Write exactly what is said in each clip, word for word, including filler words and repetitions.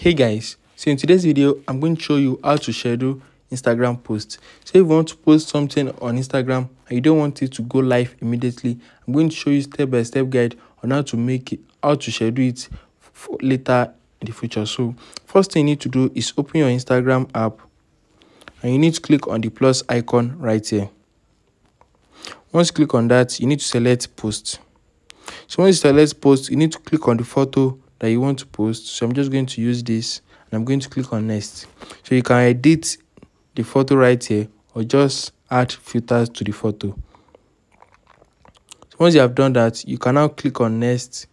Hey guys, so in today's video I'm going to show you how to schedule Instagram posts. So if you want to post something on Instagram and you don't want it to go live immediately, I'm going to show you step by step guide on how to make it, how to schedule it for later in the future. So first thing you need to do is open your Instagram app and you need to click on the plus icon right here. Once you click on that, you need to select post. So once you select post, you need to click on the photo that you want to post. So I'm just going to use this and I'm going to click on next. So you can edit the photo right here or just add filters to the photo. So once you have done that, you can now click on next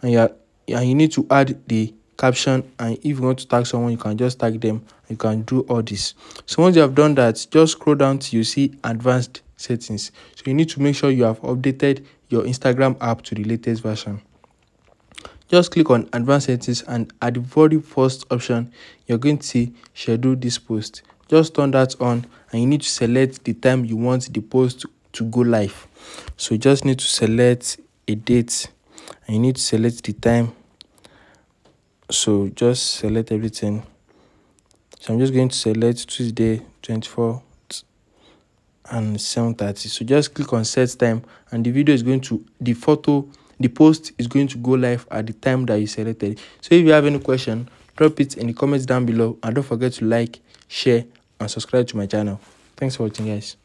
and you, are, and you need to add the caption, and if you want to tag someone you can just tag them. You can do all this. So once you have done that, just scroll down till you see advanced settings. So you need to make sure you have updated your Instagram app to the latest version. Just click on advanced settings and at the very first option, you're going to see schedule this post. Just turn that on and you need to select the time you want the post to go live. So you just need to select a date and you need to select the time. So just select everything. So I'm just going to select Tuesday twenty-fourth and seven thirty. So just click on set time and the video is going to, the photo The post is going to go live at the time that you selected. So if you have any question, drop it in the comments down below and don't forget to like, share and subscribe to my channel. Thanks for watching guys.